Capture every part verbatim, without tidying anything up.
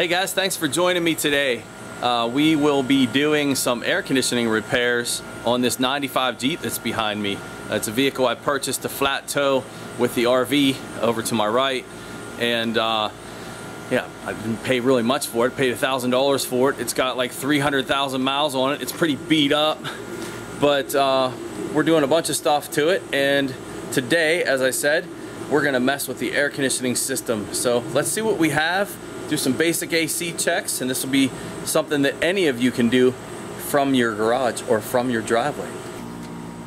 Hey guys, thanks for joining me today. Uh, we will be doing some air conditioning repairs on this ninety-five Jeep that's behind me. Uh, it's a vehicle I purchased to flat tow with the R V over to my right, and uh, yeah, I didn't pay really much for it. Paid a thousand dollars for it. It's got like three hundred thousand miles on it. It's pretty beat up, but uh, we're doing a bunch of stuff to it, and today, as I said, we're gonna mess with the air conditioning system. So let's see what we have. Do some basic A C checks, and this will be something that any of you can do from your garage or from your driveway.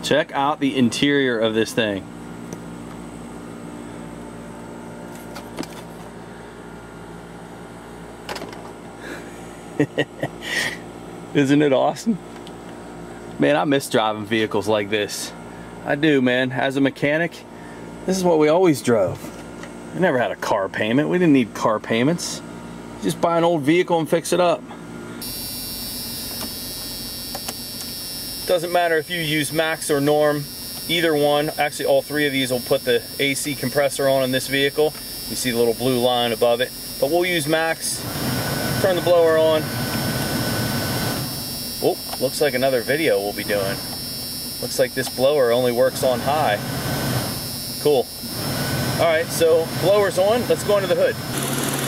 Check out the interior of this thing. Isn't it awesome? Man, I miss driving vehicles like this. I do, man. As a mechanic, this is what we always drove. We never had a car payment. We didn't need car payments. Just buy an old vehicle and fix it up. Doesn't matter if you use Max or Norm, either one. Actually, all three of these will put the A C compressor on in this vehicle. You see the little blue line above it. But we'll use Max. Turn the blower on. Oh, looks like another video we'll be doing. Looks like this blower only works on high. Cool. All right, so blower's on. Let's go under the hood.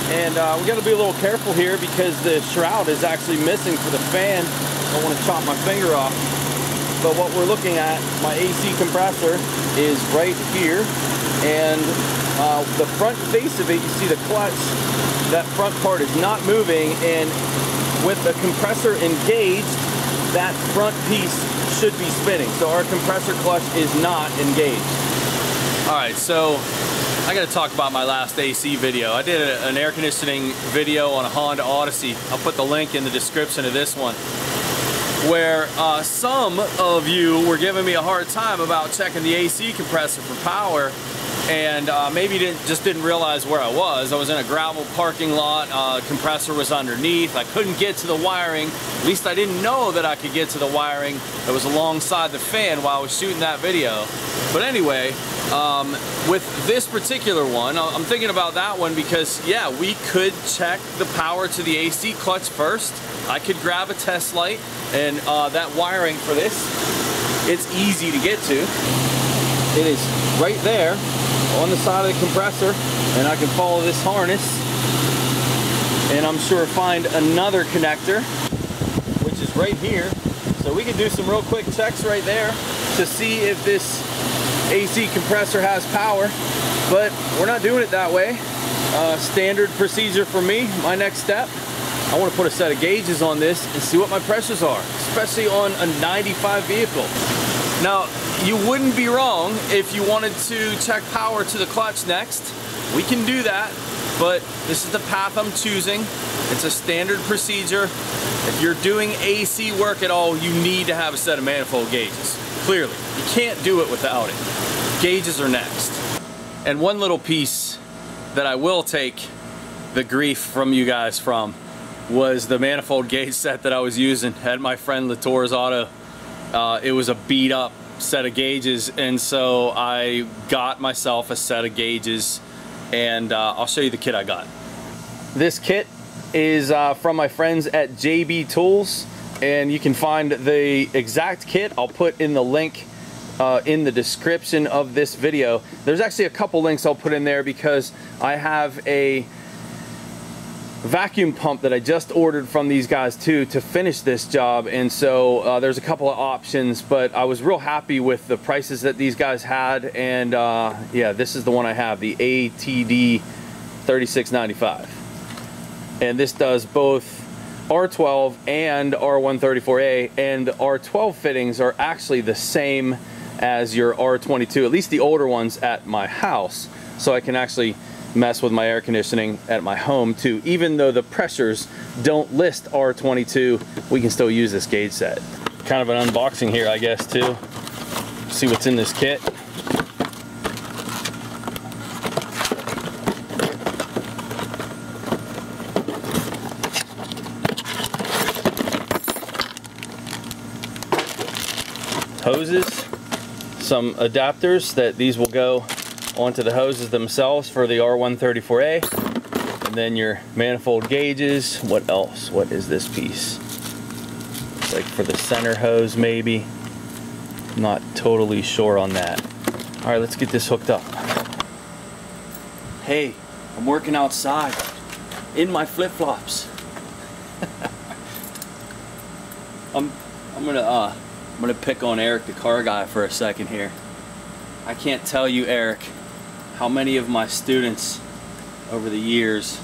And uh, we got to be a little careful here because the shroud is actually missing for the fan. I don't want to chop my finger off. But what we're looking at, my A C compressor is right here. And uh, the front face of it, you see the clutch, that front part is not moving. And with the compressor engaged, that front piece should be spinning. So our compressor clutch is not engaged. All right, so I gotta talk about my last A C video. I did a, an air conditioning video on a Honda Odyssey. I'll put the link in the description of this one, where uh, some of you were giving me a hard time about checking the A C compressor for power, and uh, maybe didn't, just didn't realize where I was. I was in a gravel parking lot, uh, compressor was underneath, I couldn't get to the wiring, at least I didn't know that I could get to the wiring that was alongside the fan while I was shooting that video. But anyway, Um, with this particular one, I'm thinking about that one because, yeah, we could check the power to the A C clutch first. I could grab a test light, and uh, that wiring for this, it's easy to get to. It is right there on the side of the compressor, and I can follow this harness, and I'm sure find another connector, which is right here. So we can do some real quick checks right there to see if this A C compressor has power, but we're not doing it that way. Uh, standard procedure for me, my next step, I want to put a set of gauges on this and see what my pressures are, especially on a ninety-five vehicle. Now, you wouldn't be wrong if you wanted to check power to the clutch next. We can do that, but this is the path I'm choosing. It's a standard procedure. If you're doing A C work at all, you need to have a set of manifold gauges. Clearly, you can't do it without it. Gauges are next. And one little piece that I will take the grief from you guys from was the manifold gauge set that I was using at my friend Latour's Auto. Uh, it was a beat up set of gauges, and so I got myself a set of gauges, and uh, I'll show you the kit I got. This kit is uh, from my friends at J B Tools. And you can find the exact kit. I'll put in the link uh, in the description of this video. There's actually a couple links I'll put in there because I have a vacuum pump that I just ordered from these guys too to finish this job. And so uh, there's a couple of options, but I was real happy with the prices that these guys had. And uh, yeah, this is the one I have, the A T D thirty-six ninety-five. And this does both R twelve and R one thirty-four A, and the R twelve fittings are actually the same as your R twenty-two, at least the older ones at my house. So I can actually mess with my air conditioning at my home too. Even though the pressures don't list R twenty-two, we can still use this gauge set. Kind of an unboxing here, I guess, too. See what's in this kit. Hoses, some adapters that these will go onto the hoses themselves for the R one thirty-four A, And then your manifold gauges. What else? What is this piece? It's like for the center hose, maybe. I'm not totally sure on that. All right, let's get this hooked up. Hey, I'm working outside in my flip-flops. I'm I'm gonna uh I'm gonna pick on Eric the Car Guy for a second here. I can't tell you, Eric, how many of my students over the years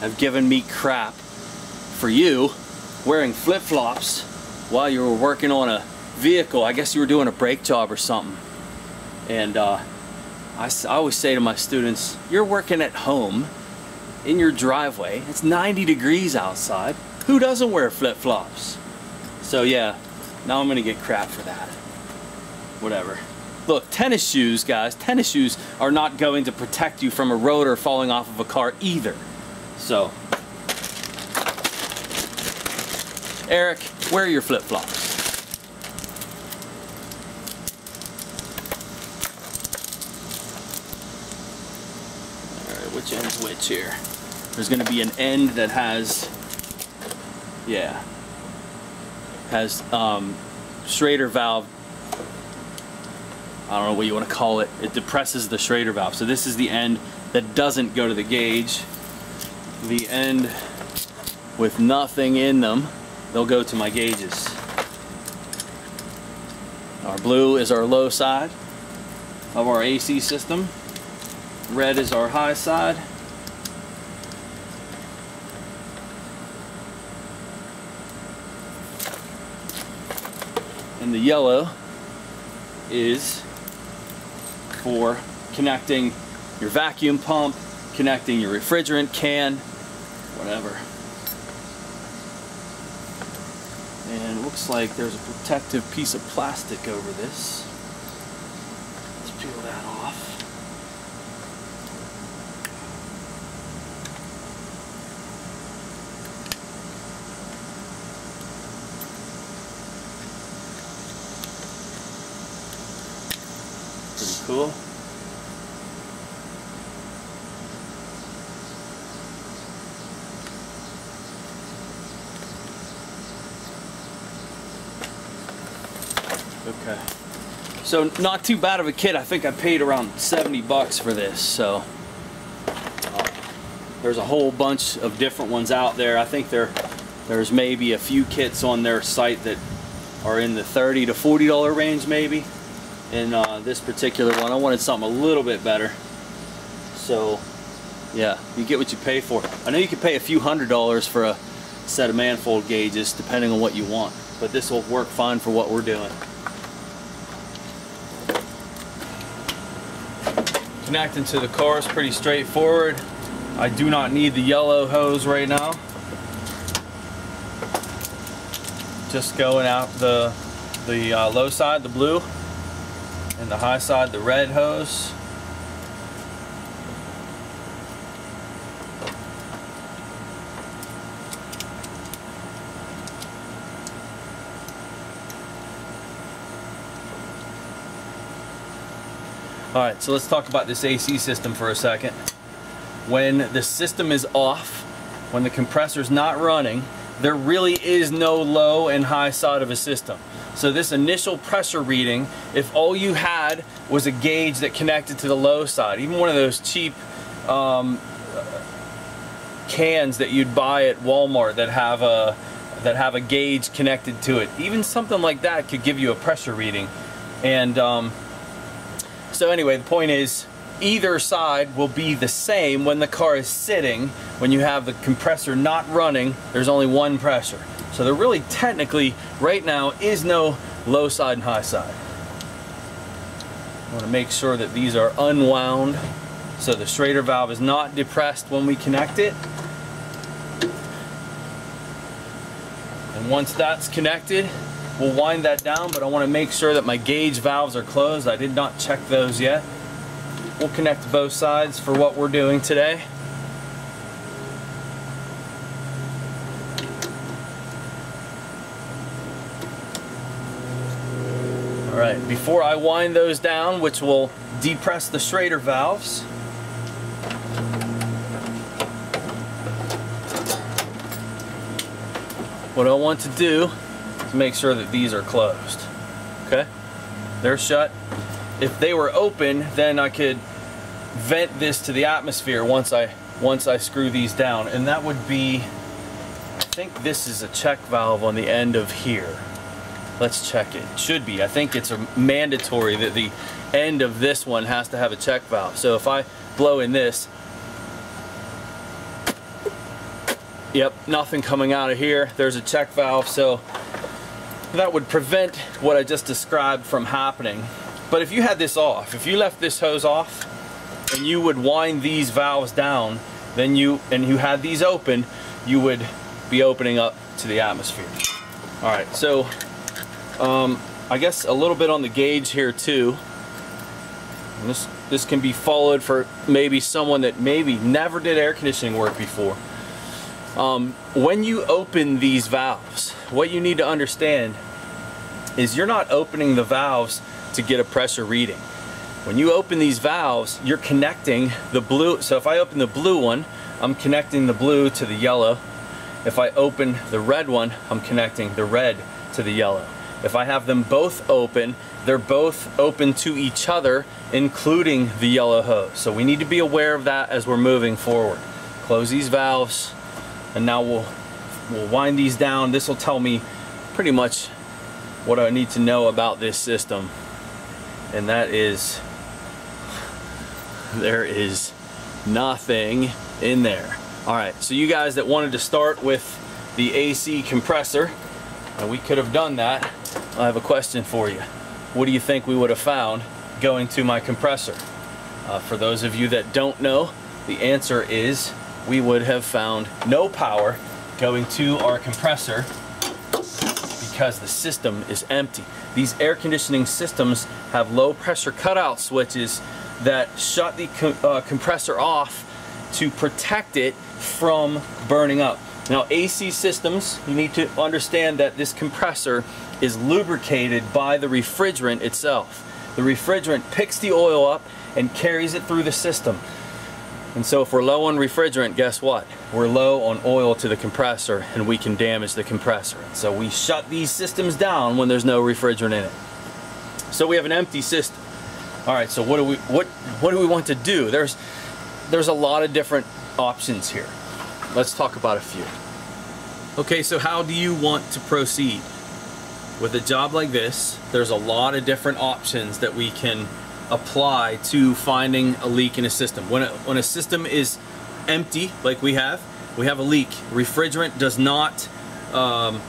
have given me crap for you wearing flip-flops while you were working on a vehicle. I guess you were doing a brake job or something. And uh, I, I always say to my students, you're working at home in your driveway. It's ninety degrees outside. Who doesn't wear flip-flops? So yeah, now I'm gonna get crap for that. Whatever. Look, tennis shoes, guys, tennis shoes are not going to protect you from a road or falling off of a car either. So, Eric, wear your flip-flops. Which end's which here? There's gonna be an end that has, yeah, has um, Schrader valve, I don't know what you wanna call it, it depresses the Schrader valve. So this is the end that doesn't go to the gauge. The end with nothing in them, they'll go to my gauges. Our blue is our low side of our A C system. Red is our high side. And the yellow is for connecting your vacuum pump, connecting your refrigerant can, whatever. And it looks like there's a protective piece of plastic over this. Let's peel that off. Cool. Okay. So not too bad of a kit. I think I paid around seventy bucks for this. So uh, there's a whole bunch of different ones out there. I think there there's maybe a few kits on their site that are in the thirty to forty dollar range, maybe. In uh, this particular one, I wanted something a little bit better. So, yeah, you get what you pay for. I know you can pay a few hundred dollars for a set of manifold gauges, depending on what you want. But this will work fine for what we're doing. Connecting to the car is pretty straightforward. I do not need the yellow hose right now. Just going out the, the uh, low side, the blue. And the high side, the red hose. All right, so let's talk about this A C system for a second. When the system is off, when the compressor's not running, there really is no low and high side of a system. So this initial pressure reading, if all you had was a gauge that connected to the low side, even one of those cheap um, cans that you'd buy at Walmart that have a that have a gauge connected to it, even something like that could give you a pressure reading. And um, so anyway, the point is, either side will be the same when the car is sitting. When you have the compressor not running, there's only one pressure. So there really technically, right now, is no low side and high side. I want to make sure that these are unwound so the Schrader valve is not depressed when we connect it. And once that's connected, we'll wind that down, but I want to make sure that my gauge valves are closed. I did not check those yet. We'll connect both sides for what we're doing today. All right, before I wind those down, which will depress the Schrader valves, What I want to do is make sure that these are closed. Okay? They're shut. If they were open, then I could vent this to the atmosphere once I once I screw these down, and that would be, I think this is a check valve on the end of here. Let's check it. Should be. I think it's a mandatory that the end of this one has to have a check valve. So if I blow in this, yep, nothing coming out of here. There's a check valve, so that would prevent what I just described from happening. But if you had this off, if you left this hose off and you would wind these valves down, then you and you had these open, you would be opening up to the atmosphere. All right, so um, I guess a little bit on the gauge here too. And this this can be followed for maybe someone that maybe never did air conditioning work before. Um, when you open these valves, what you need to understand is you're not opening the valves to get a pressure reading. When you open these valves, you're connecting the blue. So if I open the blue one, I'm connecting the blue to the yellow. If I open the red one, I'm connecting the red to the yellow. If I have them both open, they're both open to each other, including the yellow hose. So we need to be aware of that as we're moving forward. Close these valves, and now we'll, we'll wind these down. This will tell me pretty much what I need to know about this system. And that is, there is nothing in there. All right, so you guys that wanted to start with the A C compressor, and we could have done that, I have a question for you. What do you think we would have found going to my compressor? Uh, for those of you that don't know, the answer is we would have found no power going to our compressor because the system is empty. These air conditioning systems have low pressure cutout switches that shut the co uh, compressor off to protect it from burning up. Now, A C systems, you need to understand that this compressor is lubricated by the refrigerant itself. The refrigerant picks the oil up and carries it through the system. And so if we're low on refrigerant, guess what? We're low on oil to the compressor, and we can damage the compressor. So we shut these systems down when there's no refrigerant in it. So we have an empty system. All right, so what do we what what do we want to do? There's There's a lot of different options here. Let's talk about a few. Okay, so how do you want to proceed? With a job like this, there's a lot of different options that we can apply to finding a leak in a system. When a, when a system is empty, like we have, we have a leak. Refrigerant does not um,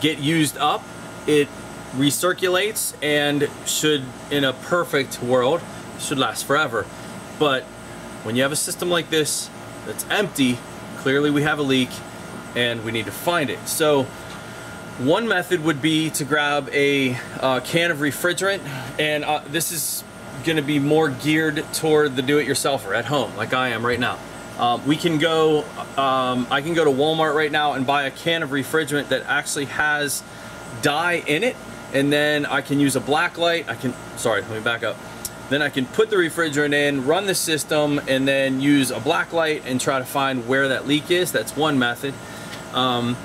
get used up. It recirculates and should, in a perfect world, should last forever. But when you have a system like this that's empty, clearly we have a leak and we need to find it. So one method would be to grab a uh, can of refrigerant, and uh, this is going to be more geared toward the do-it-yourselfer at home, like I am right now. Um, we can go, um, I can go to Walmart right now and buy a can of refrigerant that actually has dye in it, and then I can use a black light. I can, sorry, let me back up. Then I can put the refrigerant in, run the system, and then use a black light and try to find where that leak is. That's one method. Um,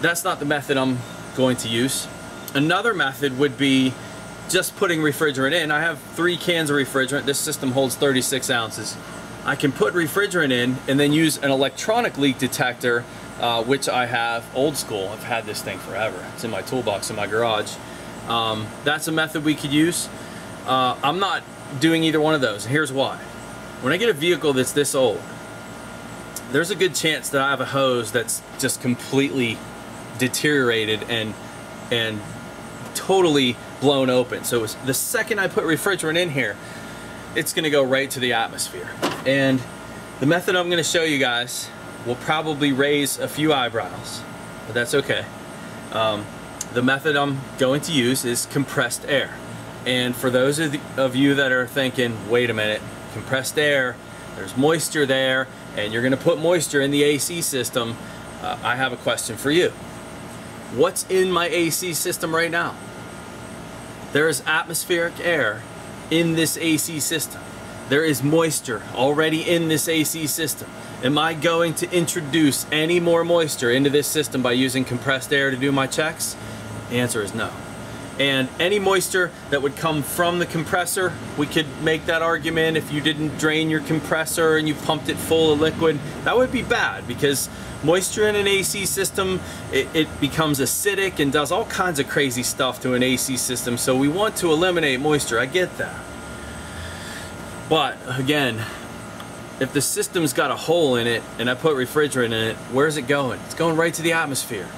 that's not the method I'm going to use. Another method would be just putting refrigerant in. I have three cans of refrigerant. This system holds thirty-six ounces. I can put refrigerant in and then use an electronic leak detector, uh, which I have old school. I've had this thing forever. It's in my toolbox in my garage. Um, that's a method we could use. Uh, I'm not doing either one of those. Here's why. When I get a vehicle that's this old, there's a good chance that I have a hose that's just completely deteriorated and and totally blown open. So it's, the second I put refrigerant in here, it's going to go right to the atmosphere. And the method I'm going to show you guys will probably raise a few eyebrows, but that's okay. Um, the method I'm going to use is compressed air. And for those of, the, of you that are thinking, wait a minute, compressed air, there's moisture there, and you're going to put moisture in the A C system, uh, I have a question for you. What's in my A C system right now? There is atmospheric air in this A C system. There is moisture already in this A C system. Am I going to introduce any more moisture into this system by using compressed air to do my checks? The answer is no. And any moisture that would come from the compressor, we could make that argument if you didn't drain your compressor and you pumped it full of liquid, that would be bad because moisture in an A C system, it, it becomes acidic and does all kinds of crazy stuff to an A C system, so we want to eliminate moisture, I get that. But again, if the system's got a hole in it and I put refrigerant in it, where's it going? It's going right to the atmosphere.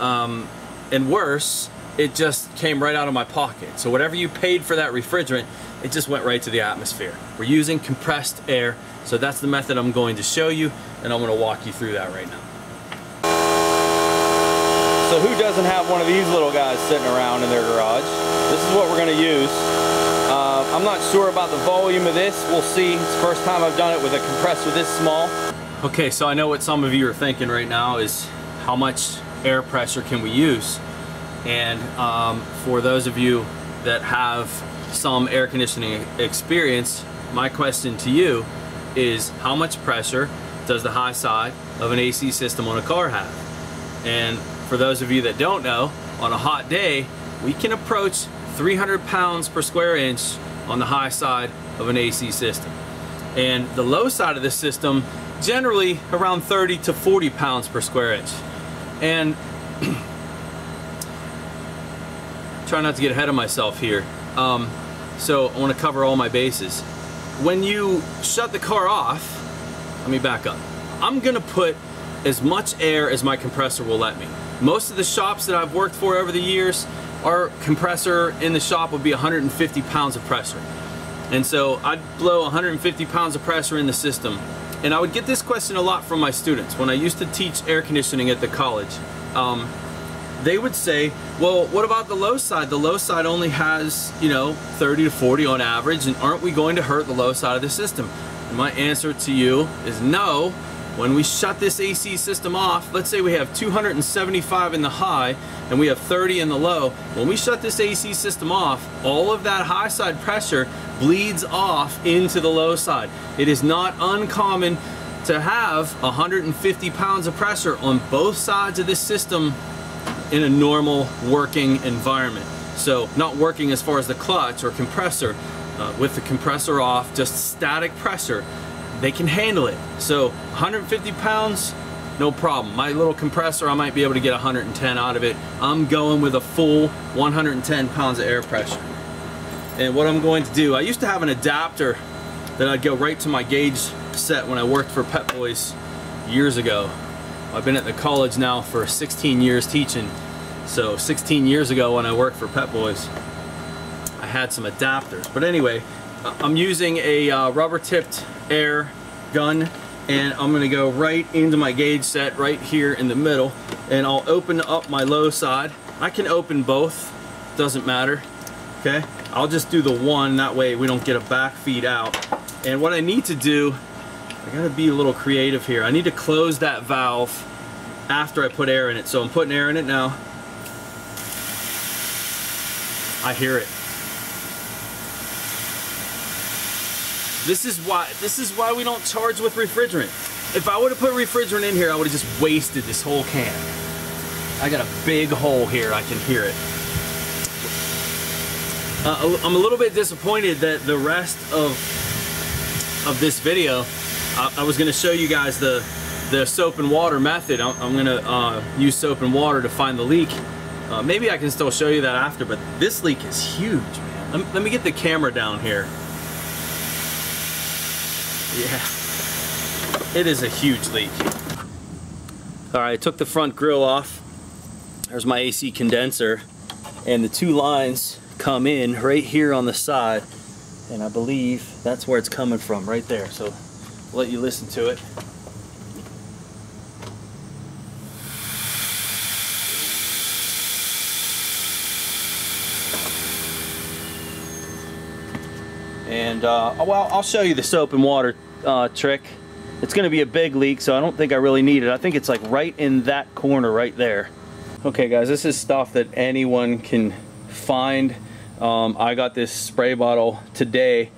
Um, and worse, it just came right out of my pocket. So whatever you paid for that refrigerant, it just went right to the atmosphere. We're using compressed air, so that's the method I'm going to show you, and I'm going to walk you through that right now. So who doesn't have one of these little guys sitting around in their garage? This is what we're going to use. Uh, I'm not sure about the volume of this. We'll see. It's the first time I've done it with a compressor this small. Okay, so I know what some of you are thinking right now is how much air pressure can we use? And um, for those of you that have some air conditioning experience, my question to you is how much pressure does the high side of an A C system on a car have? And for those of you that don't know, on a hot day, we can approach three hundred pounds per square inch on the high side of an A C system. And the low side of the system, generally around thirty to forty pounds per square inch. And try not to get ahead of myself here. Um, so I want to cover all my bases. When you shut the car off, let me back up. I'm gonna put as much air as my compressor will let me. Most of the shops that I've worked for over the years, our compressor in the shop would be one hundred fifty pounds of pressure. And so I'd blow one hundred fifty pounds of pressure in the system. And I would get this question a lot from my students when I used to teach air conditioning at the college. Um, They would say, well, what about the low side? The low side only has, you know, thirty to forty on average, and aren't we going to hurt the low side of the system? And my answer to you is no. When we shut this A C system off, let's say we have two hundred seventy-five in the high and we have thirty in the low. When we shut this A C system off, all of that high side pressure bleeds off into the low side. It is not uncommon to have one hundred fifty pounds of pressure on both sides of this system in a normal working environment. So not working as far as the clutch or compressor, uh, with the compressor off, just static pressure, they can handle it. So one hundred fifty pounds, no problem. My little compressor, I might be able to get one hundred ten out of it. I'm going with a full one hundred ten pounds of air pressure. And what I'm going to do, I used to have an adapter that I'd go right to my gauge set when I worked for Pep Boys years ago. I've been at the college now for sixteen years teaching, so sixteen years ago when I worked for Pep Boys, I had some adapters. But anyway, I'm using a uh, rubber-tipped air gun, and I'm going to go right into my gauge set right here in the middle, and I'll open up my low side. I can open both, doesn't matter, okay? I'll just do the one, that way we don't get a back feed out. And what I need to do, I gotta be a little creative here. I need to close that valve after I put air in it. So I'm putting air in it now. I hear it. This is why, this is why we don't charge with refrigerant. If I would've put refrigerant in here, I would've just wasted this whole can. I got a big hole here, I can hear it. Uh, I'm a little bit disappointed that the rest of, of this video, I was going to show you guys the, the soap and water method. I'm, I'm going to uh, use soap and water to find the leak. Uh, maybe I can still show you that after, but this leak is huge, man. Let me, let me get the camera down here. Yeah, it is a huge leak. All right, I took the front grill off. There's my A C condenser, and the two lines come in right here on the side, and I believe that's where it's coming from, right there. So let you listen to it. And uh, well, I'll show you the soap and water uh, trick. It's gonna be a big leak, so I don't think I really need it. I think it's like right in that corner right there. Okay guys, this is stuff that anyone can find. Um, I got this spray bottle today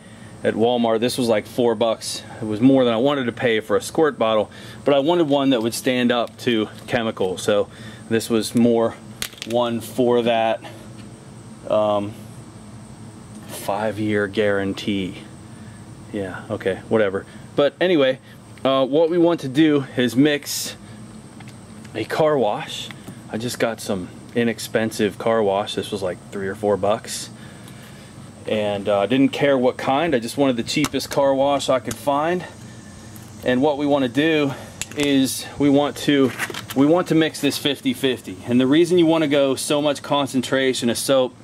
at Walmart. This was like four bucks. It was more than I wanted to pay for a squirt bottle, but I wanted one that would stand up to chemical. So this was more one for that um, five-year guarantee. Yeah, okay, whatever. But anyway, uh, what we want to do is mix a car wash. I just got some inexpensive car wash. This was like three or four bucks. And I uh, didn't care what kind. I just wanted the cheapest car wash I could find. And what we want to do is we want to we want to mix this fifty fifty. And the reason you want to go so much concentration of soap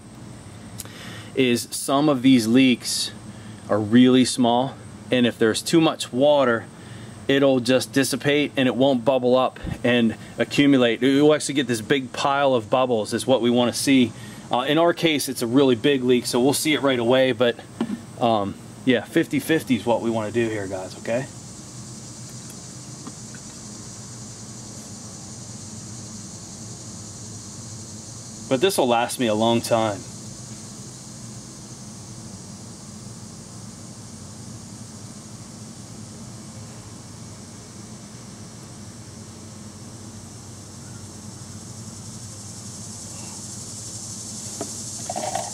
is some of these leaks are really small, and if there's too much water, it'll just dissipate and it won't bubble up and accumulate. We'll actually get this big pile of bubbles is what we want to see. Uh, in our case, it's a really big leak, so we'll see it right away, but um, yeah, fifty fifty is what we want to do here, guys, okay? But this will last me a long time.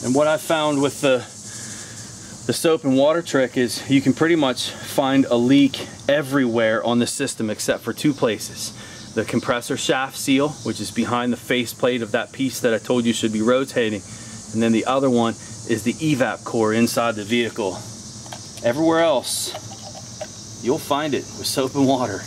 And what I found with the, the soap and water trick is you can pretty much find a leak everywhere on the system except for two places. The compressor shaft seal, which is behind the faceplate of that piece that I told you should be rotating. And then the other one is the evap core inside the vehicle. Everywhere else, you'll find it with soap and water.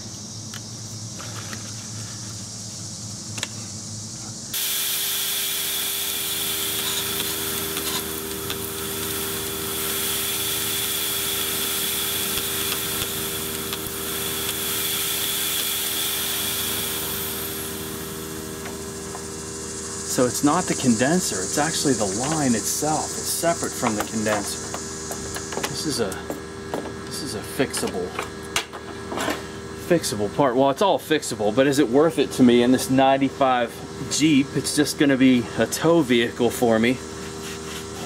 So it's not the condenser, it's actually the line itself. It's separate from the condenser. This is a this is a fixable fixable part. Well, it's all fixable, but is it worth it to me in this ninety-five Jeep? It's just gonna be a tow vehicle for me.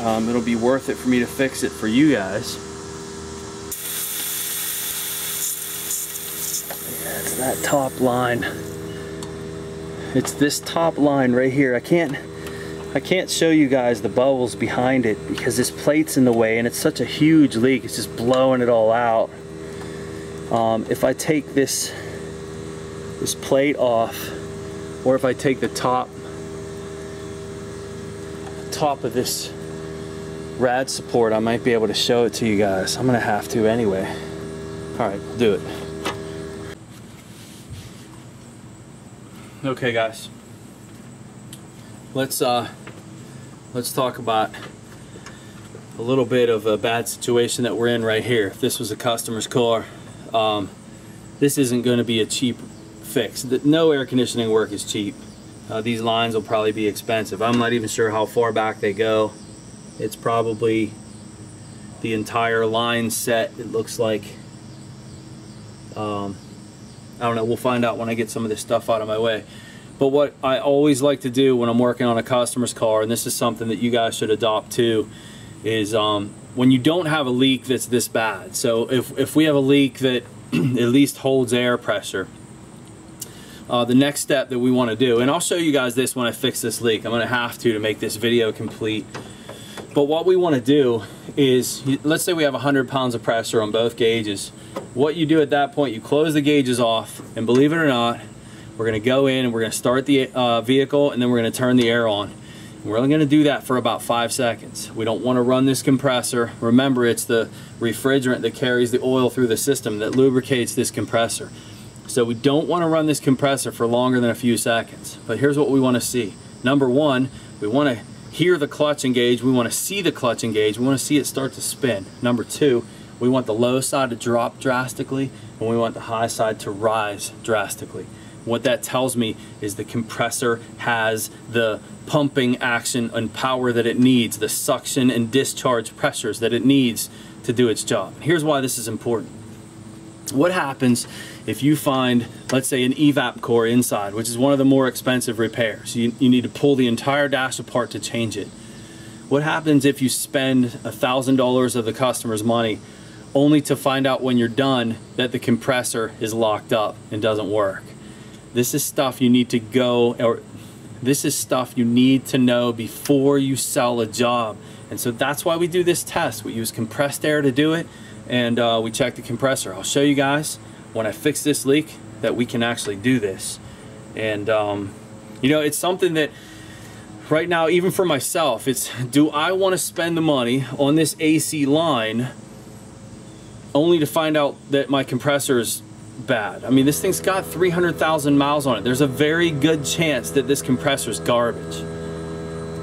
Um, it'll be worth it for me to fix it for you guys. Yeah, it's that top line. It's this top line right here. I can't I can't show you guys the bubbles behind it because this plate's in the way and it's such a huge leak. It's just blowing it all out. Um, if I take this this plate off, or if I take the top top of this rad support, I might be able to show it to you guys. I'm gonna have to anyway. All right, we'll do it. Okay guys, let's uh, let's talk about a little bit of a bad situation that we're in right here. If this was a customer's car, um, this isn't going to be a cheap fix. No air conditioning work is cheap. Uh, these lines will probably be expensive. I'm not even sure how far back they go. It's probably the entire line set, it looks like. Um, I don't know, we'll find out when I get some of this stuff out of my way. But what I always like to do when I'm working on a customer's car, and this is something that you guys should adopt too, is um, when you don't have a leak that's this bad. So if, if we have a leak that at least holds air pressure, uh, the next step that we want to do, and I'll show you guys this when I fix this leak. I'm going to have to to make this video complete. But what we want to do is, let's say we have one hundred pounds of pressure on both gauges. What you do at that point, you close the gauges off, and believe it or not, we're going to go in and we're going to start the uh, vehicle, and then we're going to turn the air on. And we're only going to do that for about five seconds. We don't want to run this compressor. Remember, it's the refrigerant that carries the oil through the system that lubricates this compressor. So we don't want to run this compressor for longer than a few seconds. But here's what we want to see. Number one, we want to hear the clutch engage, we want to see the clutch engage, we want to see it start to spin. Number two, we want the low side to drop drastically, and we want the high side to rise drastically. What that tells me is the compressor has the pumping action and power that it needs, the suction and discharge pressures that it needs to do its job. Here's why this is important. What happens if you find, let's say, an evap core inside, which is one of the more expensive repairs? You, you need to pull the entire dash apart to change it. What happens if you spend a thousand dollars of the customer's money only to find out when you're done that the compressor is locked up and doesn't work. This is stuff you need to go, or this is stuff you need to know before you sell a job. And so that's why we do this test. We use compressed air to do it, and uh, we check the compressor. I'll show you guys when I fix this leak that we can actually do this. And um, you know, it's something that right now, even for myself, it's, do I want to spend the money on this A C line only to find out that my compressor is bad? I mean, this thing's got three hundred thousand miles on it. There's a very good chance that this compressor's garbage.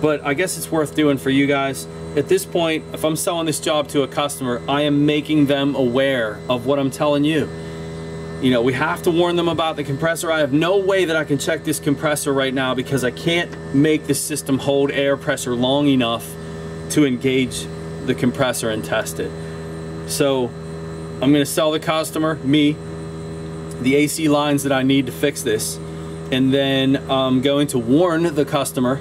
But I guess it's worth doing for you guys. At this point, if I'm selling this job to a customer, I am making them aware of what I'm telling you. You know, we have to warn them about the compressor. I have no way that I can check this compressor right now because I can't make the system hold air pressure long enough to engage the compressor and test it. So I'm gonna sell the customer, me, the A C lines that I need to fix this. And then I'm going to warn the customer,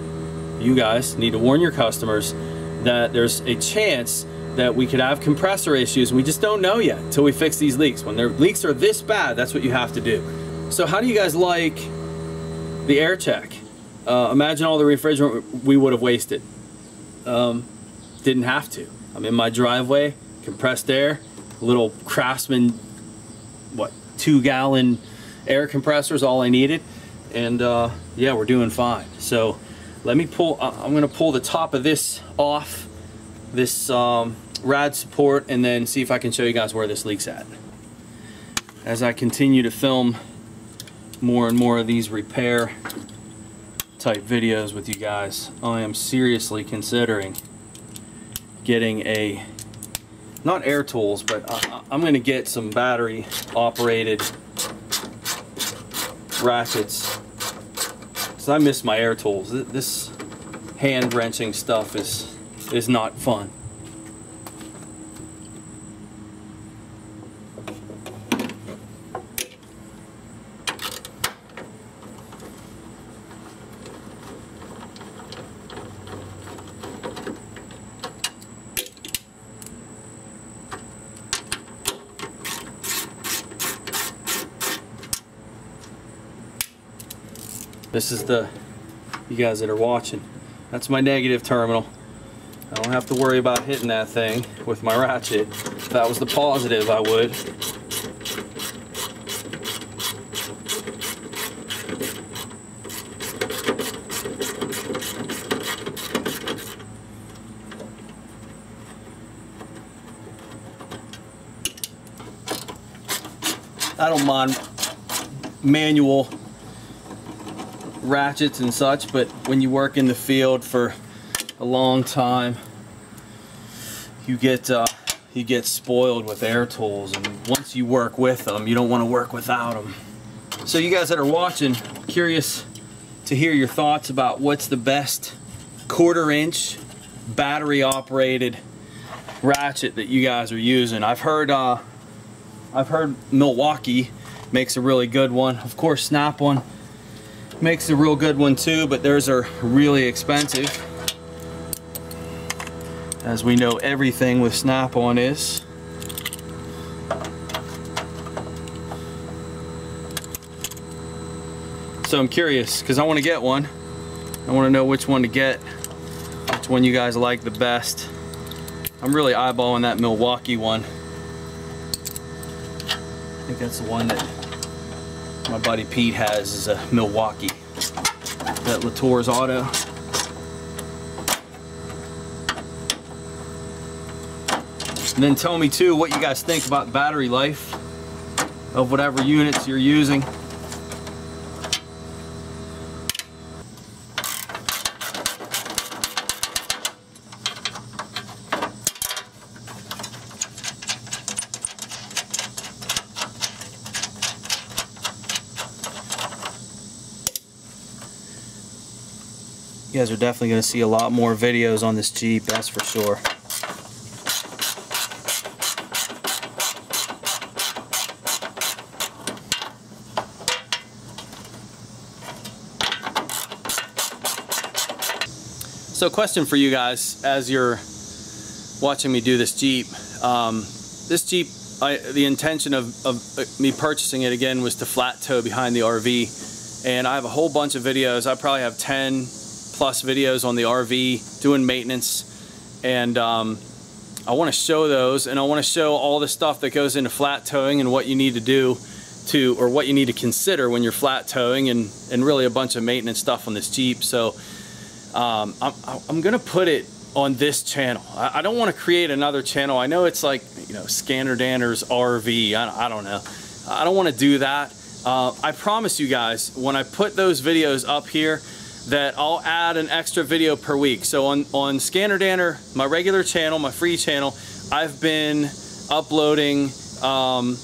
you guys need to warn your customers that there's a chance that we could have compressor issues, and we just don't know yet until we fix these leaks. When their leaks are this bad, that's what you have to do. So how do you guys like the air check? Uh, imagine all the refrigerant we would have wasted. Um, didn't have to. I'm in my driveway, compressed air, little Craftsman, what, two gallon air compressors, all I needed. And uh, yeah, we're doing fine. So let me pull, uh, I'm gonna pull the top of this off, this um, rad support, and then see if I can show you guys where this leak's at. As I continue to film more and more of these repair type videos with you guys, I am seriously considering getting a, not air tools, but I, I'm gonna get some battery operated ratchets. So I miss my air tools. This hand wrenching stuff is is not fun. This is the, you guys that are watching, that's my negative terminal. I don't have to worry about hitting that thing with my ratchet. If that was the positive, I would. I don't mind manual ratchets and such, but when you work in the field for a long time, you get uh, you get spoiled with air tools, and once you work with them, you don't want to work without them. So you guys that are watching, curious to hear your thoughts about what's the best quarter inch battery operated ratchet that you guys are using. I've heard uh, I've heard Milwaukee makes a really good one. Of course, Snap-on makes a real good one too, but theirs are really expensive. As we know, everything with Snap-on is. So I'm curious, because I want to get one. I want to know which one to get, which one you guys like the best. I'm really eyeballing that Milwaukee one. I think that's the one that my buddy Pete has, is a Milwaukee. That Latour's Auto. And then tell me too what you guys think about the battery life of whatever units you're using. You guys are definitely going to see a lot more videos on this Jeep, that's for sure. So question for you guys as you're watching me do this Jeep, um, This Jeep, I, the intention of, of me purchasing it again was to flat tow behind the R V, and I have a whole bunch of videos. I probably have ten plus videos on the R V doing maintenance, and um, I want to show those, and I want to show all the stuff that goes into flat towing and what you need to do to, or what you need to consider when you're flat towing, and, and really a bunch of maintenance stuff on this Jeep. So um, I'm, I'm gonna put it on this channel. I, I don't want to create another channel. I know it's like, you know, Scanner Danner's R V. I, I don't know. I don't want to do that. Uh, I promise you guys, when I put those videos up here, that I'll add an extra video per week. So on, on Scanner Danner, my regular channel, my free channel, I've been uploading um,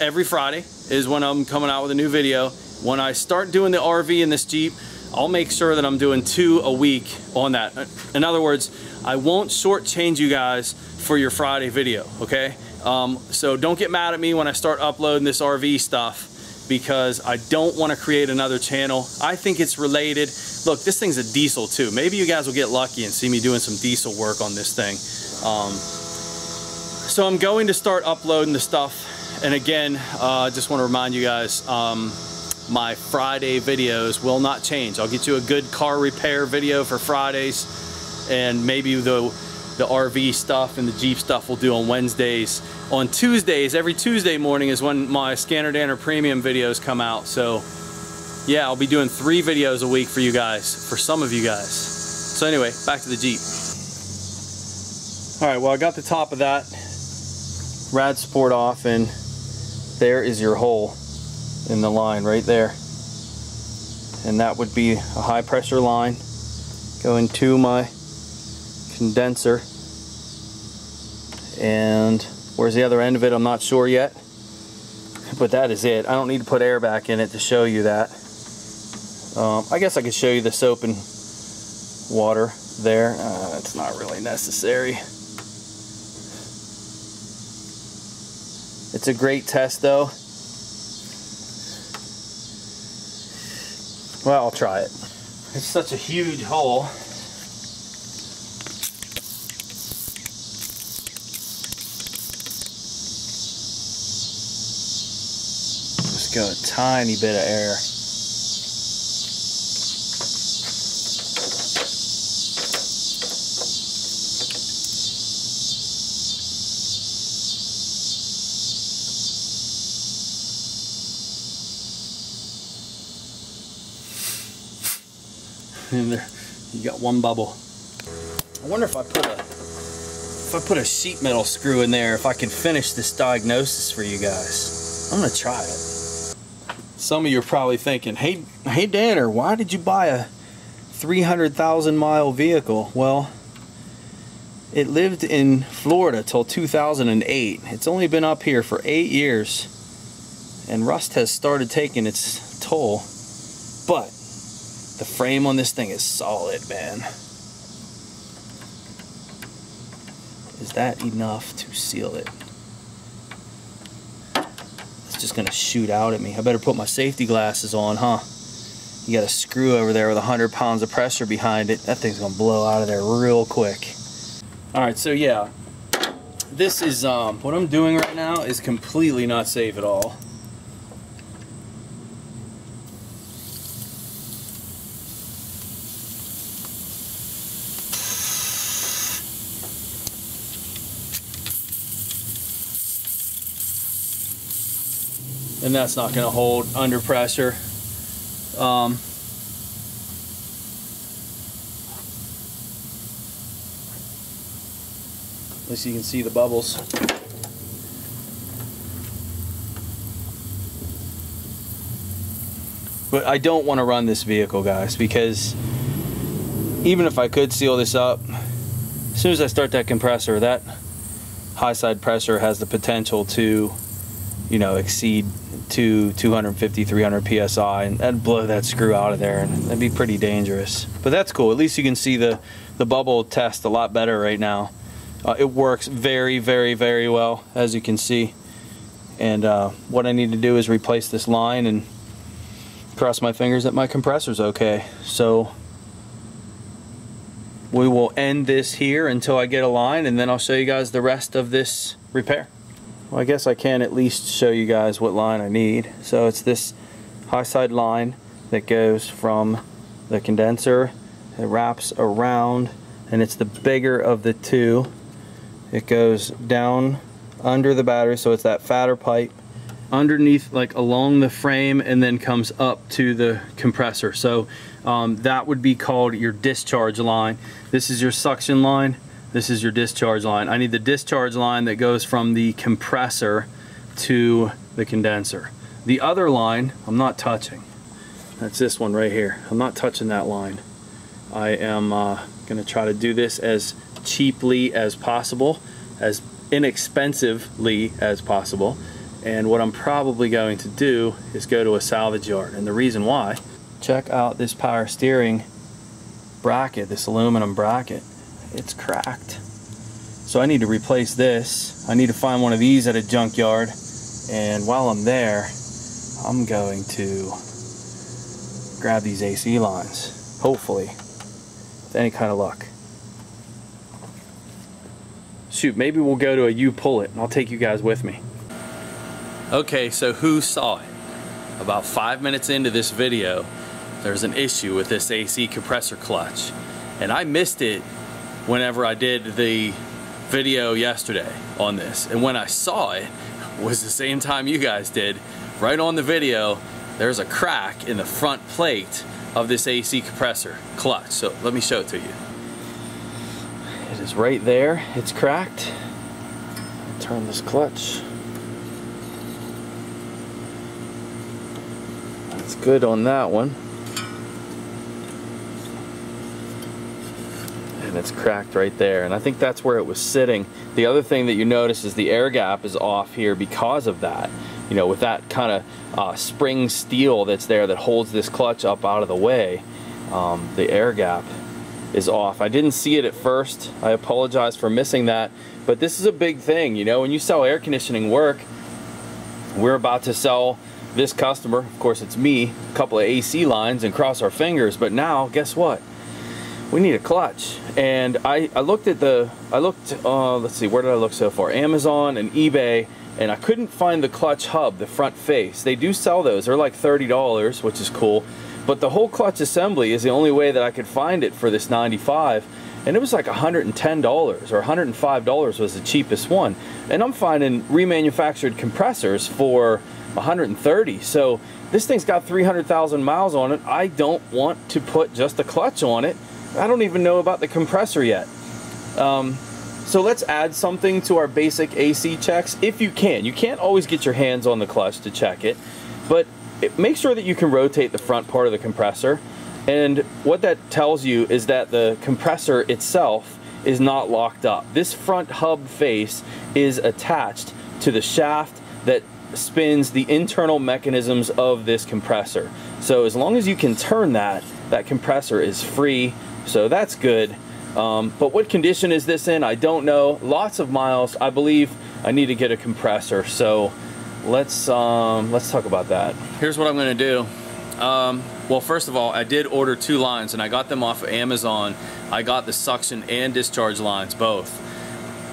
every Friday is when I'm coming out with a new video. When I start doing the R V and this Jeep, I'll make sure that I'm doing two a week on that. In other words, I won't shortchange you guys for your Friday video, okay? Um, so don't get mad at me when I start uploading this R V stuff, because I don't want to create another channel. I think it's related. Look, this thing's a diesel too. Maybe you guys will get lucky and see me doing some diesel work on this thing. Um, so I'm going to start uploading the stuff. And again, I uh, just want to remind you guys, um, my Friday videos will not change. I'll get you a good car repair video for Fridays, and maybe the the R V stuff and the Jeep stuff we'll do on Wednesdays. On Tuesdays, every Tuesday morning is when my Scanner Danner Premium videos come out. So yeah, I'll be doing three videos a week for you guys, for some of you guys. So anyway, back to the Jeep. All right, well, I got the top of that rad support off, and there is your hole in the line right there. And that would be a high pressure line going to my condenser. And where's the other end of it? I'm not sure yet, but that is it. I don't need to put air back in it to show you that. Um, I guess I could show you the soap and water there. Uh, it's not really necessary. It's a great test though. Well, I'll try it. It's such a huge hole. Got a tiny bit of air. And there, you got one bubble. I wonder if I put a if I put a sheet metal screw in there, if I can finish this diagnosis for you guys. I'm gonna try it. Some of you are probably thinking, hey, hey Danner, why did you buy a three hundred thousand mile vehicle? Well, it lived in Florida till two thousand eight. It's only been up here for eight years, and rust has started taking its toll, but the frame on this thing is solid, man. Is that enough to seal it? Just gonna shoot out at me. I better put my safety glasses on, huh? You got a screw over there with one hundred pounds of pressure behind it. That thing's gonna blow out of there real quick. All right, so yeah, this is um, what I'm doing right now is completely not safe at all. And that's not going to hold under pressure. Um, at least you can see the bubbles. But I don't want to run this vehicle, guys, because even if I could seal this up, as soon as I start that compressor, that high side pressure has the potential to, you know, exceed to two fifty, three hundred P S I, and that'd blow that screw out of there, and that'd be pretty dangerous. But that's cool. At least you can see the, the bubble test a lot better right now. Uh, it works very, very, very well, as you can see. And uh, what I need to do is replace this line and cross my fingers that my compressor's okay. So we will end this here until I get a line, and then I'll show you guys the rest of this repair. Well, I guess I can at least show you guys what line I need. So it's this high side line that goes from the condenser, it wraps around, and it's the bigger of the two. It goes down under the battery, so it's that fatter pipe, underneath, like along the frame, and then comes up to the compressor. So um, that would be called your discharge line. This is your suction line, this is your discharge line. I need the discharge line that goes from the compressor to the condenser. The other line I'm not touching. That's this one right here. I'm not touching that line. I am uh, gonna try to do this as cheaply as possible, as inexpensively as possible. And what I'm probably going to do is go to a salvage yard. And the reason why, check out this power steering bracket, this aluminum bracket. It's cracked. So I need to replace this. I need to find one of these at a junkyard. And while I'm there, I'm going to grab these A C lines, hopefully, with any kind of luck. Shoot, maybe we'll go to a U-pull it and I'll take you guys with me. Okay, so who saw it? About five minutes into this video, there's an issue with this A C compressor clutch. And I missed it whenever I did the video yesterday on this. And when I saw it, was the same time you guys did. Right on the video, there's a crack in the front plate of this A C compressor clutch. So let me show it to you. It is right there, it's cracked. Turn this clutch. Good on that one, and it's cracked right there, and I think that's where it was sitting. The other thing that you notice is the air gap is off here because of that, you know, with that kind of uh, spring steel that's there that holds this clutch up out of the way. Um, the air gap is off. I didn't see it at first. I apologize for missing that, but this is a big thing, you know, when you sell air conditioning work. We're about to sell this customer, of course it's me, a couple of A C lines and cross our fingers, but now guess what? We need a clutch. And I, I looked at the, I looked, uh, let's see, where did I look so far? Amazon and eBay, and I couldn't find the clutch hub, the front face. They do sell those, they're like thirty dollars, which is cool, but the whole clutch assembly is the only way that I could find it for this ninety-five. And it was like one hundred ten dollars or one hundred five dollars was the cheapest one. And I'm finding remanufactured compressors for one hundred thirty. So this thing's got three hundred thousand miles on it. I don't want to put just the clutch on it. I don't even know about the compressor yet. Um, so let's add something to our basic A C checks if you can. You can't always get your hands on the clutch to check it, but it, make sure that you can rotate the front part of the compressor. And what that tells you is that the compressor itself is not locked up. This front hub face is attached to the shaft that spins the internal mechanisms of this compressor. So as long as you can turn that, that compressor is free. So that's good. Um, but what condition is this in? I don't know. Lots of miles. I believe I need to get a compressor. So let's um, let's talk about that. Here's what I'm going to do. Um, well, first of all, I did order two lines and I got them off of Amazon. I got the suction and discharge lines both.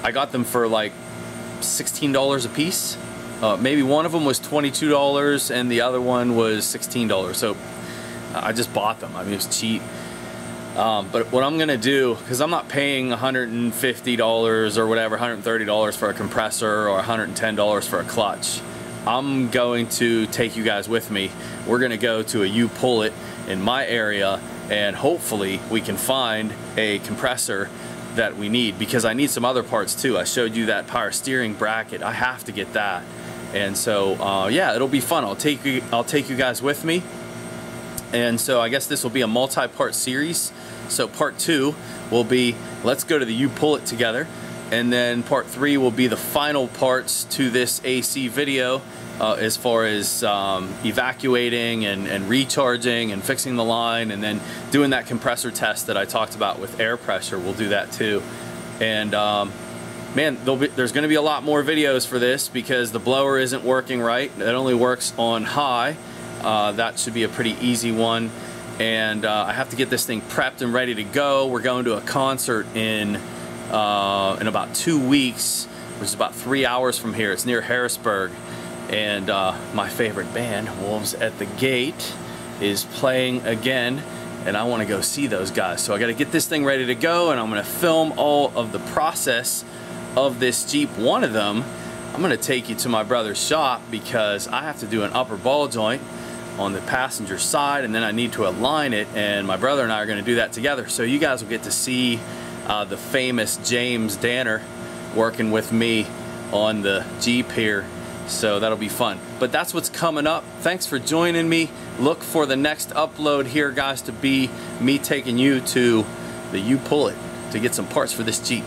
I got them for like sixteen dollars a piece. Uh, maybe one of them was twenty-two dollars and the other one was sixteen dollars. So I just bought them. I mean, it was cheap. Um, but what I'm gonna do, because I'm not paying one hundred fifty dollars or whatever, one hundred thirty dollars for a compressor or one hundred ten dollars for a clutch. I'm going to take you guys with me. We're gonna go to a U-Pull It in my area, and hopefully we can find a compressor that we need, because I need some other parts too. I showed you that power steering bracket. I have to get that. And so uh, yeah, it'll be fun. I'll take you, I'll take you guys with me. And so I guess this will be a multi-part series. So part two will be, let's go to the U-Pull It together. And then part three will be the final parts to this A C video, uh, as far as um, evacuating and, and recharging and fixing the line, and then doing that compressor test that I talked about with air pressure. We'll do that too. And um, man, there'll be, there's gonna be a lot more videos for this, because the blower isn't working right. It only works on high. Uh, that should be a pretty easy one. And uh, I have to get this thing prepped and ready to go. We're going to a concert in Uh, in about two weeks which is about three hours from here. It's near Harrisburg. And uh, my favorite band, Wolves at the Gate, is playing again, and I want to go see those guys. So I got to get this thing ready to go, and I'm going to film all of the process of this Jeep. One of them, I'm going to take you to my brother's shop because I have to do an upper ball joint on the passenger side, and then I need to align it, and my brother and I are going to do that together. So you guys will get to see uh, the famous James Danner working with me on the Jeep here. So that'll be fun. But that's what's coming up. Thanks for joining me. Look for the next upload here, guys, to be me taking you to the U-Pull-It to get some parts for this Jeep.